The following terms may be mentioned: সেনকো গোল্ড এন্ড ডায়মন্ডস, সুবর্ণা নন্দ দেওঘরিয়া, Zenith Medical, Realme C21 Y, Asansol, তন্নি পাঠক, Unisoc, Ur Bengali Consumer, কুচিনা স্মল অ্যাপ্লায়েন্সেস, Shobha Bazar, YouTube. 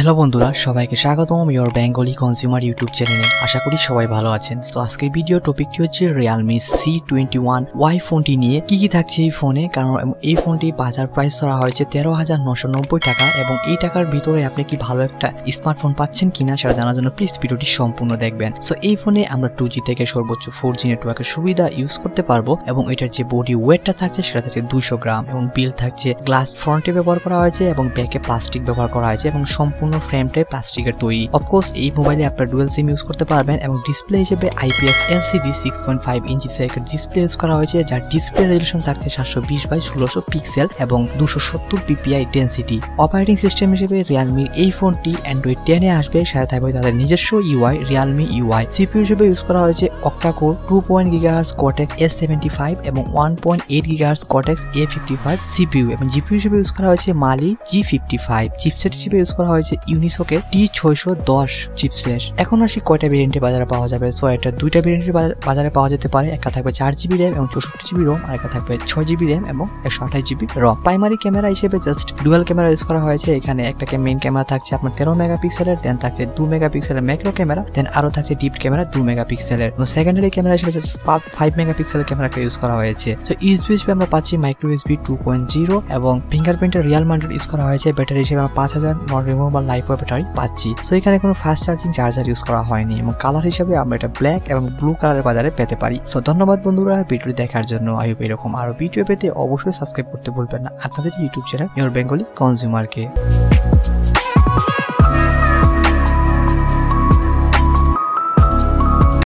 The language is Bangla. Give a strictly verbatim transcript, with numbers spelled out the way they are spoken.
হ্যালো বন্ধুরা সবাইকে স্বাগতম ইওর বেঙ্গলি কনজিউমার ইউটিউব চ্যানেলে। আশা করি সবাই ভালো আছেন। তো আজকের ভিডিও টপিকটি হচ্ছে Realme C twenty-one Y ফোনটি নিয়ে কি কি থাকছে এই ফোনে, কারণ এই ফোনটি বাজার প্রাইস ধরা হয়েছে তেরো হাজার নয়শো নব্বই টাকা এবং এই টাকার ভিতরে আপনি কি ভালো একটা স্মার্টফোন পাচ্ছেন কিনা সেটা জানার জন্য প্লিজ ভিডিওটি সম্পূর্ণ দেখবেন। সো এই ফোনে আমরা টু জি থেকে সর্বোচ্চ ফোর জি নেটওয়ার্কের সুবিধা ইউজ করতে পারবো এবং এটার যে বডি ওয়েটটা থাকছে সেটা থাকছে দুইশো গ্রাম এবং বিল থাকছে গ্লাস ফ্রন্টে ব্যবহার করা হয়েছে এবং ব্যাকে প্লাস্টিক ব্যবহার করা হয়েছে এবং সম্পূর্ণ ফ্রেমটাই প্লাস্টিকের তৈরি। অফকোর্স এই মোবাইলে আপনারা ডুয়েল সিম ইউজ করতে পারবেন এবং ডিসপ্লে হিসেবে IPS LCD six point five inch সাইকের ডিসপ্লে ইউজ করা হয়েছে, যার ডিসপ্লে রেজুলেশন থাকছে সাতশো বিশ বাই ষোলোশো পিক্সেল এবং দুশো সত্তর পিপিআই ডেন্সিটি। অপারেটিং সিস্টেম হিসেবে রিয়ালমির এই ফোনটি অ্যান্ড্রয়েড টেনে আসবে, সাথে থাকবে তাদের নিজস্ব ইউআই রিয়ালমি ইউআই। সিপিইউ হিসেবে ইউজ করা হয়েছে octacore two point gigahertz Cortex A seventy five এবং one point eight gigahertz Cortex A fifty five CPU এবং জিপিইউ হিসেবে ইউজ করা হয়েছে Mali G fifty five. Chipset হিসেবে ইউজ করা হয়েছে ইউনিসোক টি ছয়শো দশ চিপসেট। এখন আসি কয়টা ভেরিয়েন্টে বাজারে পাওয়া যাবে। সো এটা দুইটা ভেরিয়েন্টে বাজারে পাওয়া যেতে পারে, একটা থাকবে চার জিবি র্যাম এবং চৌষট্টি জিবি রোম আর একটা থাকবে ছয় জিবি র্যাম এবং একশো আঠাশ জিবি রম। প্রাইমারি ক্যামেরা হিসেবে জাস্ট ডুয়াল ক্যামেরা ইউজ করা হয়েছে। এখানে একটা মেইন ক্যামেরা থাকছে আপনার তেরো মেগা পিক্সেলের, দেন থাকছে দু মেগা পিক্সেলের ম্যাক্রো ক্যামেরা, দেন আরো থাকছে ডিপ ক্যামেরা দু মেগা পিক্সেলের। সেকেন্ডারি ক্যামেরা হিসেবে জাস্ট ফাইভ মেগা পিক্সেলের ক্যামেরাটা ইউজ করা হয়েছে। তো ইউএসবি হিসেবে আমরা পাচ্ছি micro USB two point zero এবং ফিঙ্গারপ্রিন্টের রিয়াল মাউন্টেড ইউজ করা হয়েছে। ব্যাটারি হিসেবে আমরা পাঁচ হাজার রিমুভেবল লাইফ ব্যাটারি পাচ্ছি। সো এখানে কোনো ফাস্ট চার্জিং চার্জার ইউজ করা হয়নি এবং কালার হিসেবে আমরা এটা ব্ল্যাক এবং ব্লু কালারের বাজারে পেতে পারি। সো ধন্যবাদ বন্ধুরা ভিডিওটি দেখার জন্য। আই হোপ এরকম আরো ভিডিও পেতে অবশ্যই সাবস্ক্রাইব করতে ভুলবেন না আপনাদের ইউটিউব চ্যানেল ইওর বেঙ্গলি কনজিউমারকে।